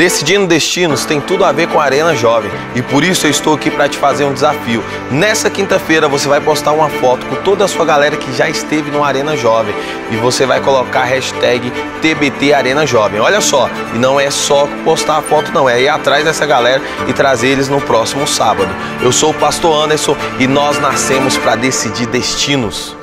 Decidindo Destinos tem tudo a ver com a Arena Jovem e por isso eu estou aqui para te fazer um desafio. Nessa quinta-feira você vai postar uma foto com toda a sua galera que já esteve no Arena Jovem e você vai colocar a hashtag TBT Arena Jovem. Olha só, e não é só postar a foto não, é ir atrás dessa galera e trazer eles no próximo sábado. Eu sou o Pastor Anderson e nós nascemos para decidir destinos.